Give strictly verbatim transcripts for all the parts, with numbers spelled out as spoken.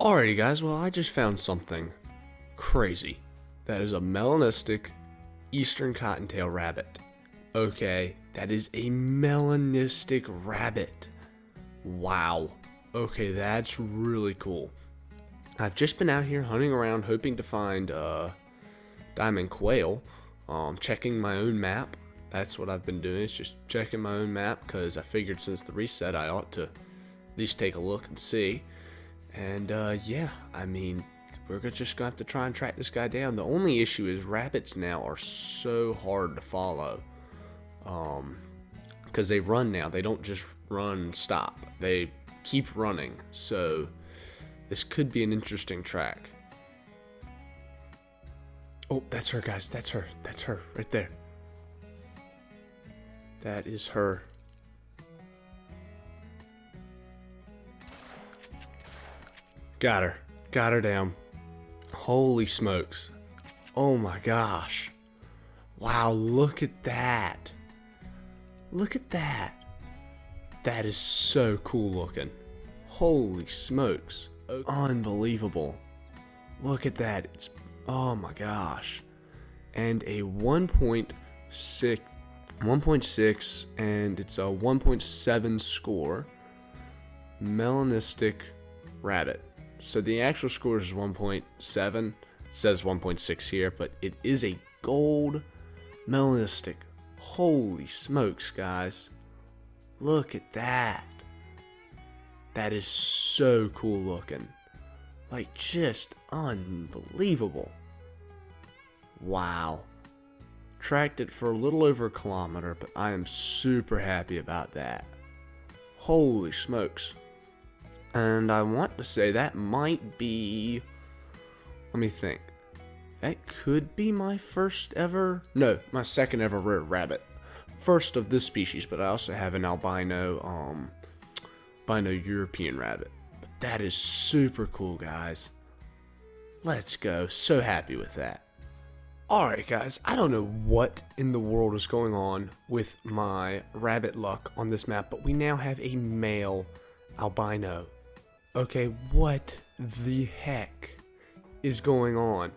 Alrighty guys, well I just found something crazy. That is a melanistic eastern cottontail rabbit. Okay, that is a melanistic rabbit. Wow. Okay, that's really cool. I've just been out here hunting around hoping to find uh, diamond quail. Um, checking my own map. That's what I've been doing, is just checking my own map, because I figured since the reset I ought to at least take a look and see. And uh, yeah, I mean, we're just going to have to try and track this guy down. The only issue is rabbits now are so hard to follow. Um, because they run now. They don't just run and stop. They keep running. So this could be an interesting track. Oh, that's her, guys. That's her. That's her right there. That is her. Got her. Got her down. Holy smokes. Oh my gosh. Wow, look at that. Look at that. That is so cool looking. Holy smokes. Unbelievable. Look at that. It's, oh my gosh. And a one point six, one point six, and it's a one point seven score melanistic rabbit. So the actual score is one point seven, it says one point six here, but it is a gold melanistic. Holy smokes, guys. Look at that. That is so cool looking. Like, just unbelievable. Wow. Tracked it for a little over a kilometer, but I am super happy about that. Holy smokes. And I want to say that might be, let me think, that could be my first ever, no, my second ever rare rabbit. First of this species, but I also have an albino, um, albino European rabbit. But that is super cool, guys. Let's go. So happy with that. Alright guys, I don't know what in the world is going on with my rabbit luck on this map, but we now have a male albino. Okay, what the heck is going on?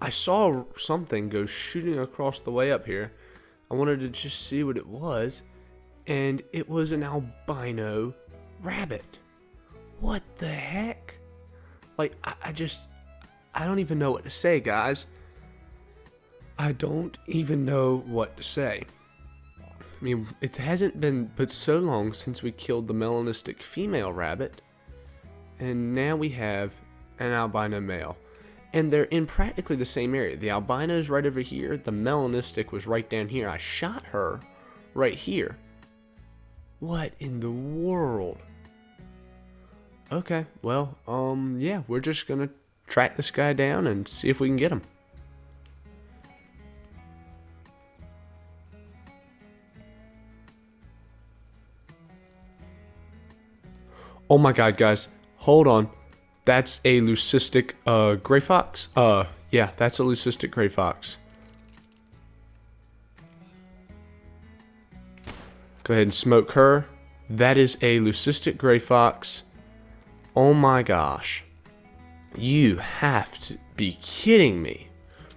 I saw something go shooting across the way up here. I wanted to just see what it was, and it was an albino rabbit. What the heck? Like, I, I just, I don't even know what to say, guys. I don't even know what to say. I mean, it hasn't been but so long since we killed the melanistic female rabbit, and now we have an albino male. And they're in practically the same area. The albino's right over here. The melanistic was right down here. I shot her right here. What in the world? Okay, well, um, yeah, we're just gonna track this guy down and see if we can get him. Oh my god, guys. Hold on. That's a leucistic uh, gray fox. Uh, yeah, that's a leucistic gray fox. Go ahead and smoke her. That is a leucistic gray fox. Oh my gosh. You have to be kidding me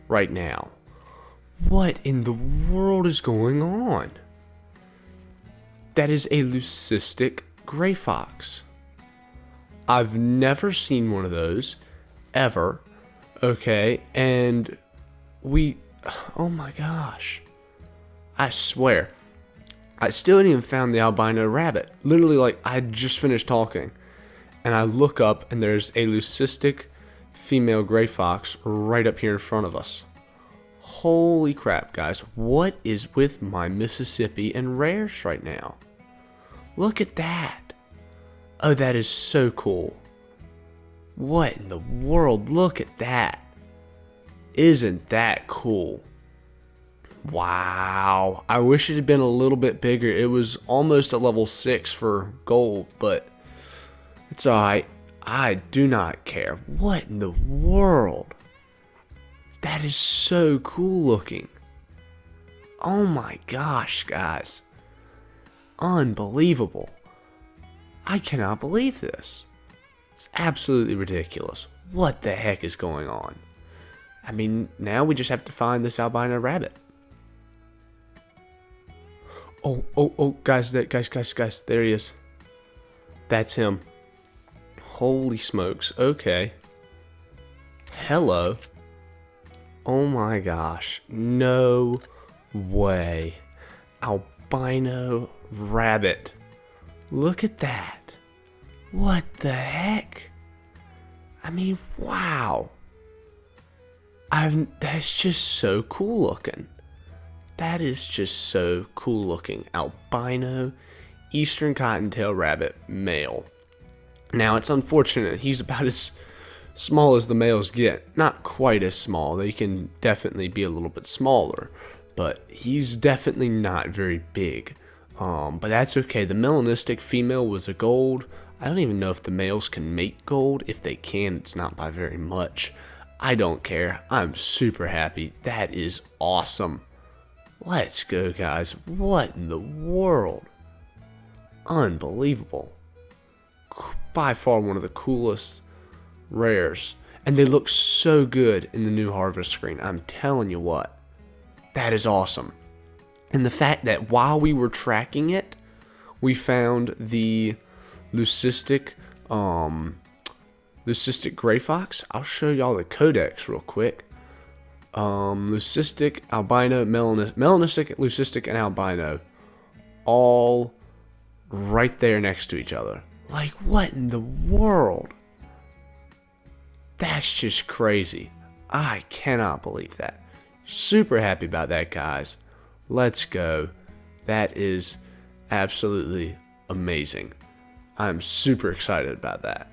right now. What in the world is going on? That is a leucistic gray fox. I've never seen one of those, ever, okay, and we, oh my gosh, I swear, I still hadn't even found the albino rabbit. Literally, like, I just finished talking, and I look up, and there's a leucistic female gray fox right up here in front of us. Holy crap, guys, what is with my Mississippi and rares right now? Look at that. Oh, that is so cool. What in the world? Look at that. Isn't that cool? Wow. I wish it had been a little bit bigger. It was almost a level six for gold, but it's alright. I do not care. What in the world? That is so cool looking. Oh my gosh, guys. Unbelievable. I cannot believe this. It's absolutely ridiculous. What the heck is going on? I mean, now we just have to find this albino rabbit. Oh, oh, oh, guys, that, guys, guys, guys, there he is. That's him. Holy smokes, okay. Hello. Oh my gosh, no way. Albino rabbit. Look at that. What the heck? I mean, wow. I'm, that's just so cool looking. That is just so cool looking. Albino Eastern Cottontail Rabbit male. Now, it's unfortunate he's about as small as the males get. Not quite as small. They can definitely be a little bit smaller. But he's definitely not very big. Um, but that's okay. The melanistic female was a gold. I don't even know if the males can make gold. If they can, it's not by very much. I don't care. I'm super happy. That is awesome. Let's go, guys. What in the world? Unbelievable. By far one of the coolest rares. And they look so good in the new harvest screen. I'm telling you what. That is awesome. And the fact that while we were tracking it, we found the leucistic, um, leucistic gray fox. I'll show y'all the codex real quick. Um, leucistic, albino, melanistic, melanistic, leucistic, and albino, all right there next to each other. Like, what in the world? That's just crazy. I cannot believe that. Super happy about that, guys. Let's go. That is absolutely amazing. I'm super excited about that.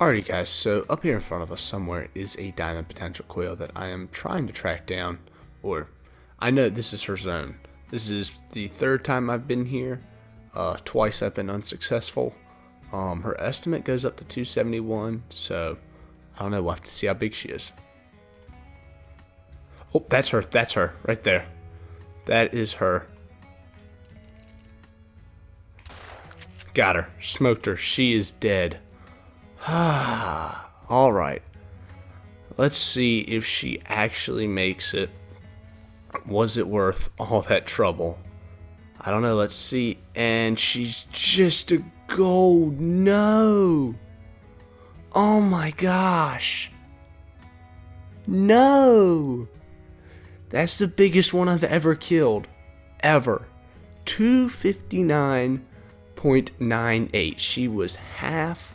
Alrighty guys, so up here in front of us somewhere is a diamond potential quail that I am trying to track down, or I know this is her zone. This is the third time I've been here. Uh, twice I've been unsuccessful. Um, her estimate goes up to two seventy-one, so I don't know, we'll have to see how big she is. Oh, that's her, that's her, right there. That is her. Got her, smoked her, she is dead. Ah, all right. Let's see if she actually makes it. Was it worth all that trouble? I don't know. Let's see. And she's just a gold. No. Oh my gosh. No. That's the biggest one I've ever killed. Ever. two fifty-nine point nine eight. She was half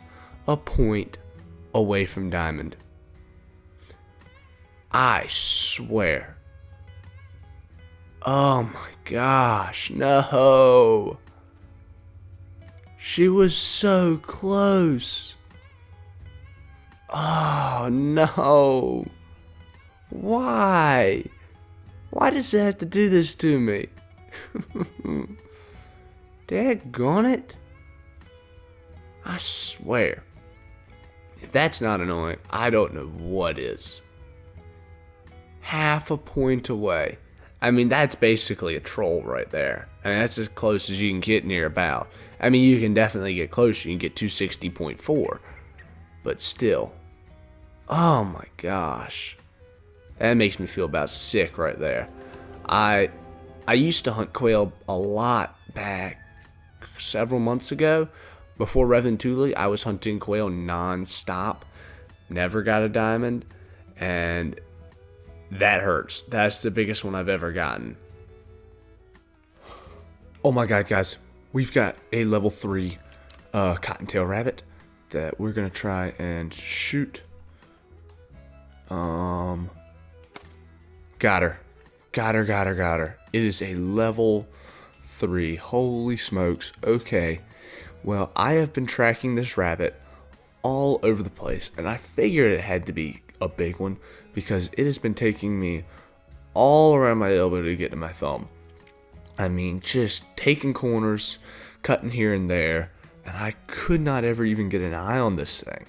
a point away from diamond. I swear. Oh my gosh, no. She was so close. Oh no. Why? Why does it have to do this to me? Daggone it. I swear. If that's not annoying, I don't know what is. Half a point away. I mean, that's basically a troll right there. I mean, that's as close as you can get near about. I mean, you can definitely get closer. You can get two sixty point four. But still. Oh my gosh. That makes me feel about sick right there. I, I used to hunt quail a lot back several months ago. Before Revan Tooley, I was hunting quail non-stop, never got a diamond, and that hurts. That's the biggest one I've ever gotten. Oh my god, guys. We've got a level three uh, cottontail rabbit that we're going to try and shoot. Um, got her. Got her, got her, got her. It is a level three. Holy smokes. Okay. Well, I have been tracking this rabbit all over the place, and I figured it had to be a big one because it has been taking me all around my elbow to get to my thumb. I mean, just taking corners, cutting here and there, and I could not ever even get an eye on this thing.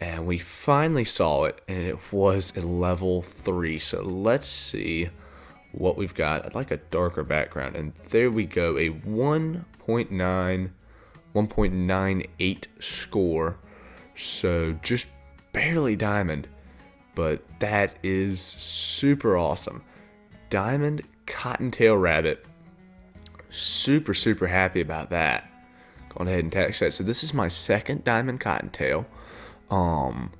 And we finally saw it, and it was a level three. So let's see what we've got. I'd like a darker background, and there we go, a one point nine. one point nine eight score, So just barely diamond, but that is super awesome. Diamond cottontail rabbit. Super, super happy about that. Going ahead and tax that. So this is my second diamond cottontail. Um,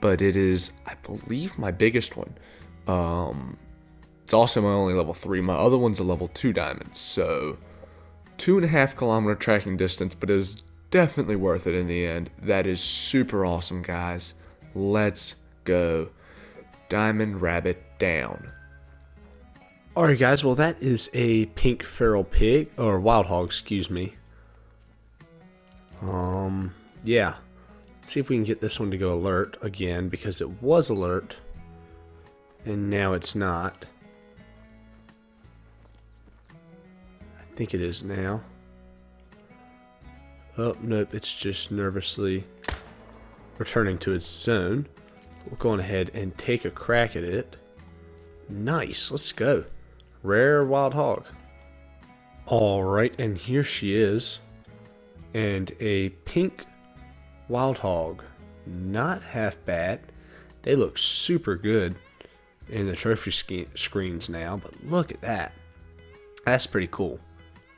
but it is, I believe, my biggest one. Um, it's also my only level three. My other one's a level two diamond. So two and a half kilometer tracking distance, but it is definitely worth it in the end. That is super awesome, guys. Let's go. Diamond rabbit down. Alright guys, well that is a pink feral pig, or wild hog, excuse me. Um, yeah. Let's see if we can get this one to go alert again, because it was alert, and now it's not. I think it is now. Oh, nope, it's just nervously returning to its zone. We'll go on ahead and take a crack at it. Nice, let's go. Rare wild hog. Alright, and here she is. And a pink wild hog. Not half bad. They look super good in the trophy screens now, but look at that. That's pretty cool.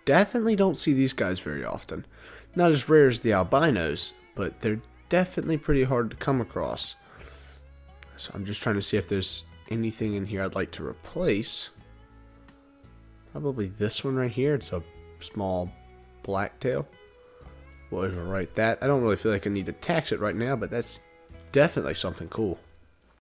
Definitely don't see these guys very often. Not as rare as the albinos, but they're definitely pretty hard to come across. So I'm just trying to see if there's anything in here I'd like to replace. Probably this one right here. It's a small blacktail. We'll overwrite that. I don't really feel like I need to tax it right now, but that's definitely something cool.